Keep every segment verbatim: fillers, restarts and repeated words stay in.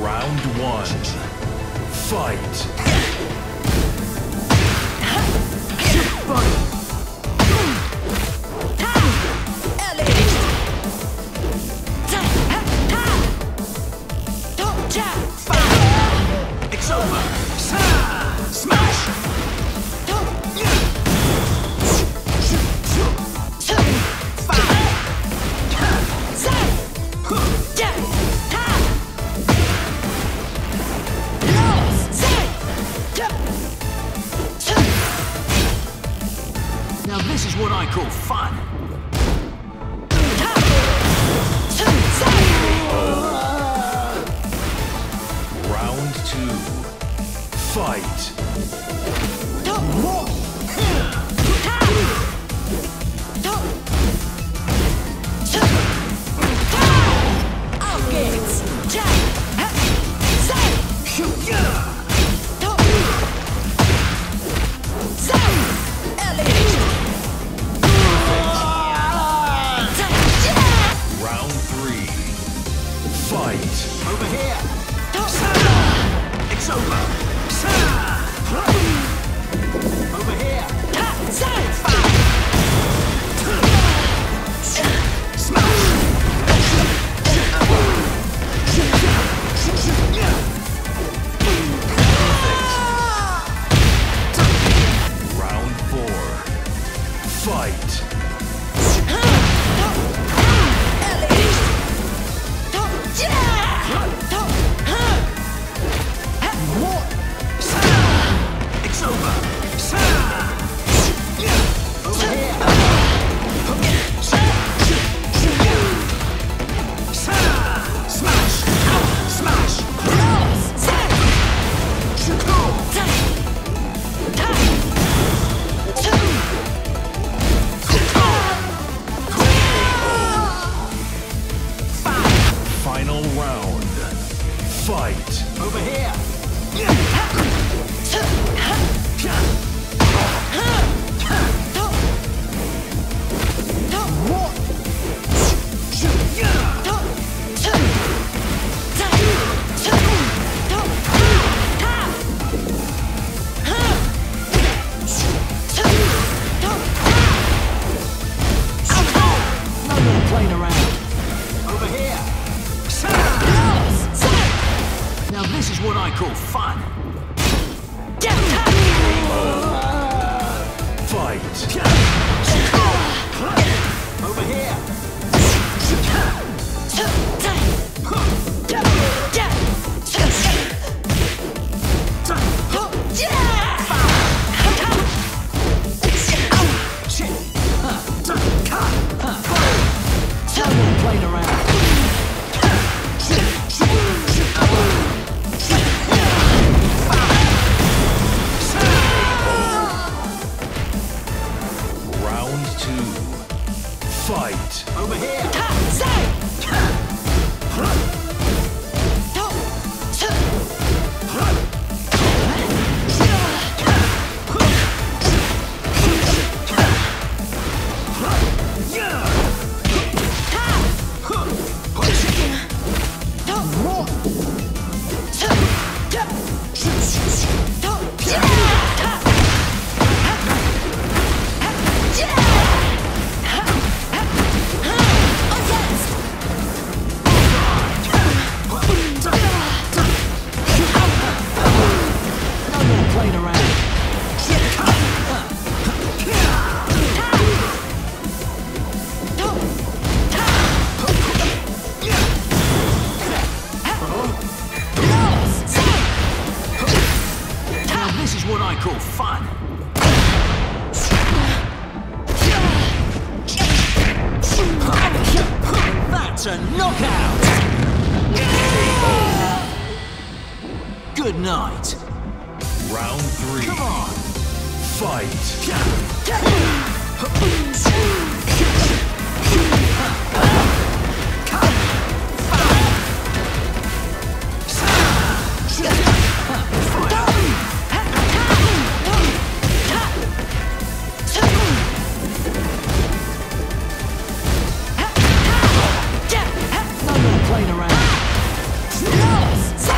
Round one. Fight. Now this is what I call fun! Round two. Fight! Over here! It's over! Over here! Smash! Round four. Fight! Final round. Fight. Over here. No more playing around. Over here. Now this is what I call fun. Fight. Over here. Fight! Over here! What I call fun. That's a knockout. Good night. Round three. Come on. Fight. Playing around. No!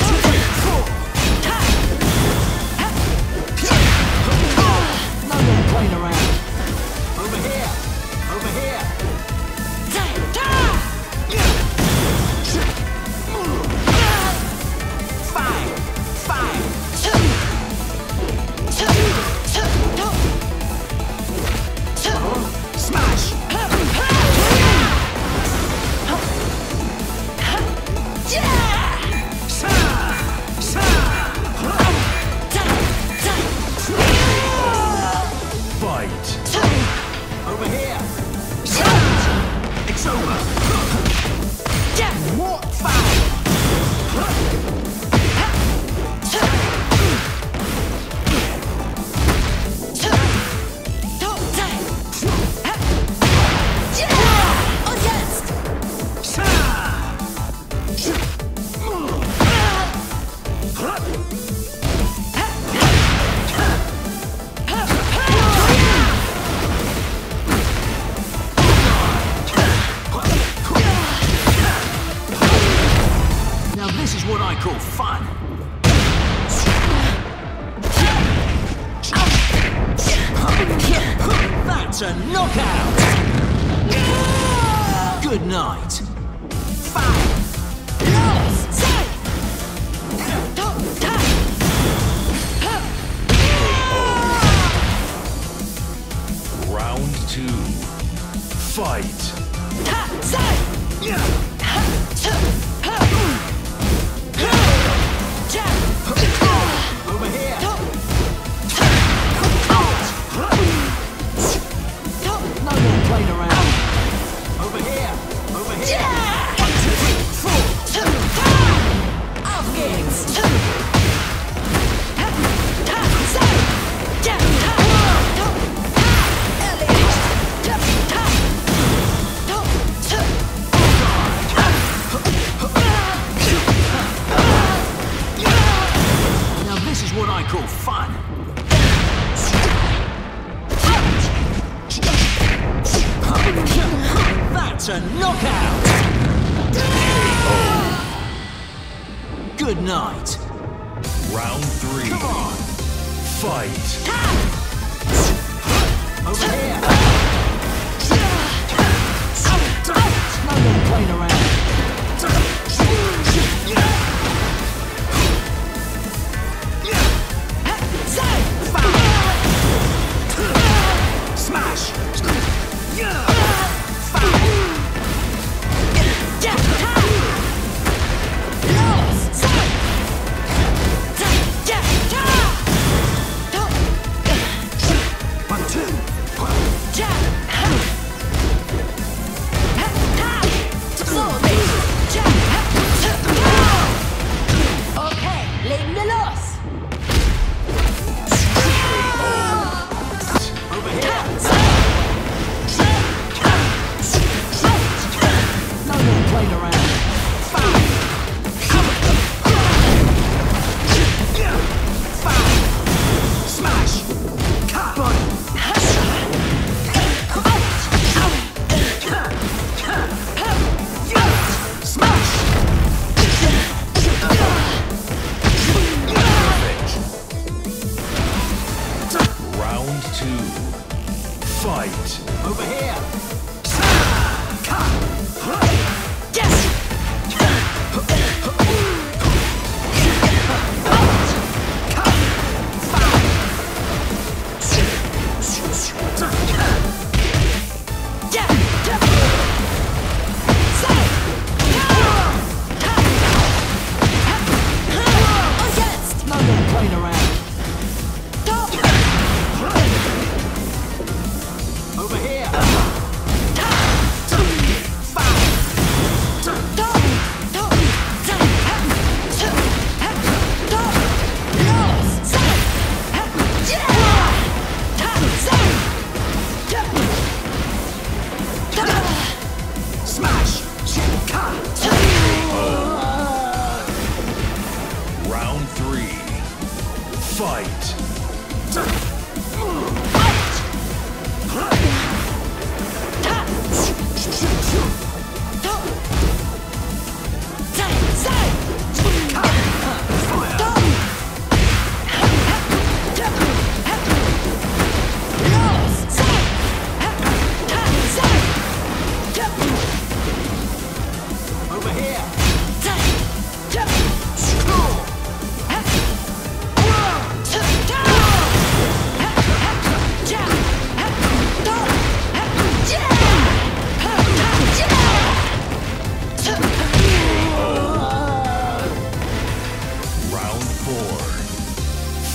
Fight!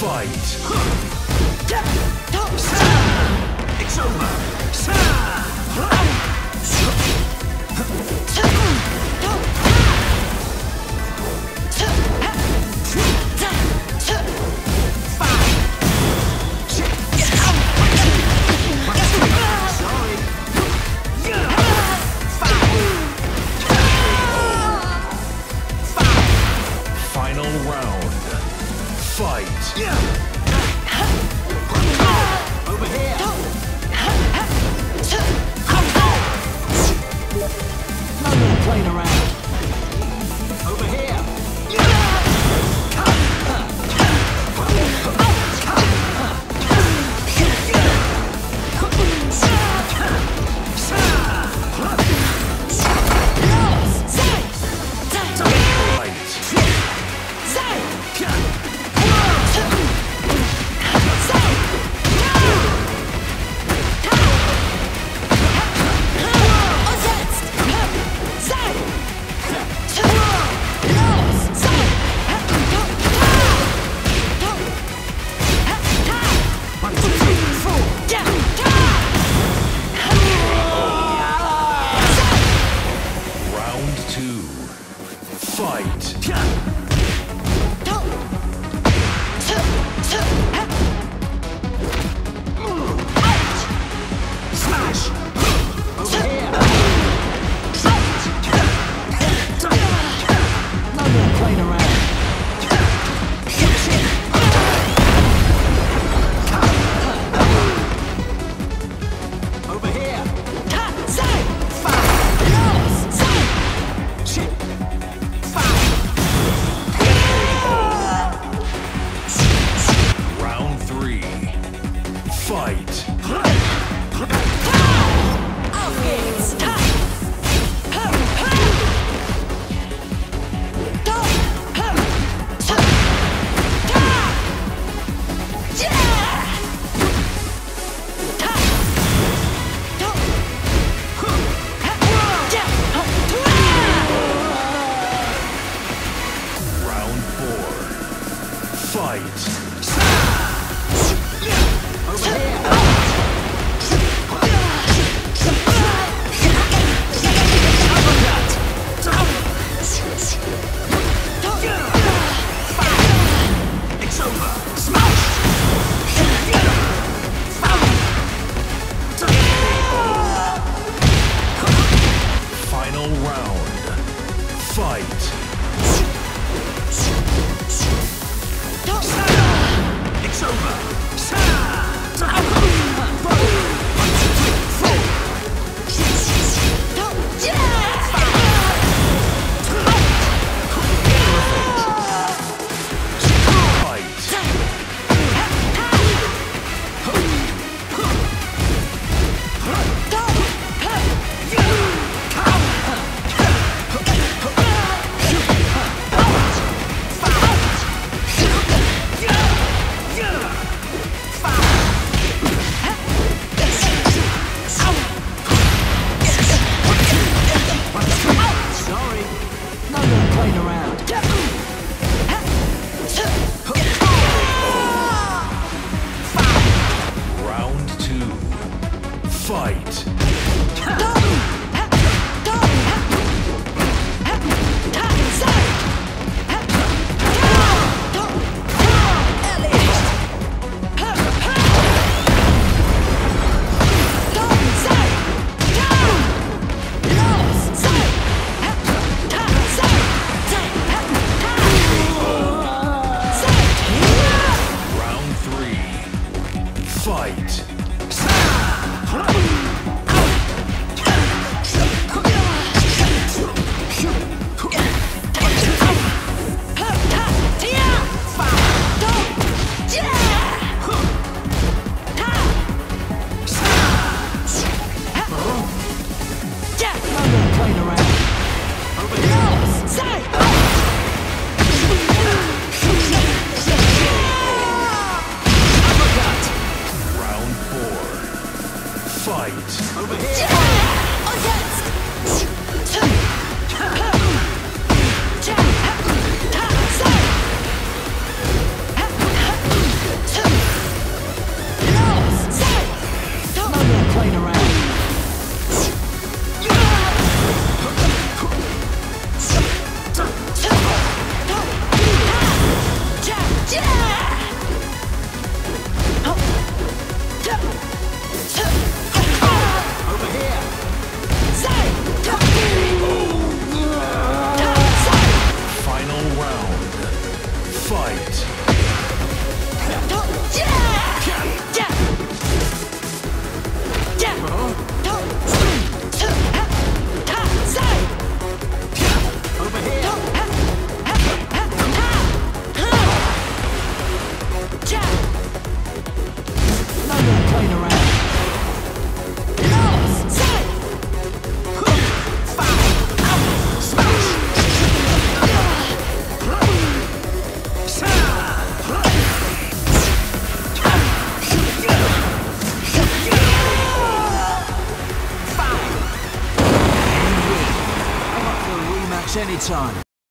fight. It's over. Fight! Don't stop! Anytime.